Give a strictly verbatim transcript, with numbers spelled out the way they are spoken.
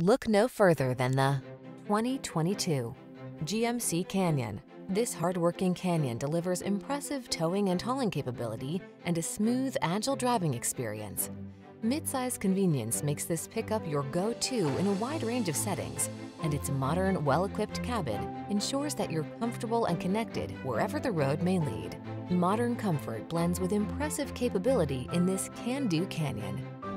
Look no further than the twenty twenty-two G M C Canyon. This hardworking Canyon delivers impressive towing and hauling capability and a smooth, agile driving experience. Midsize convenience makes this pickup your go-to in a wide range of settings, and its modern, well-equipped cabin ensures that you're comfortable and connected wherever the road may lead. Modern comfort blends with impressive capability in this can-do Canyon.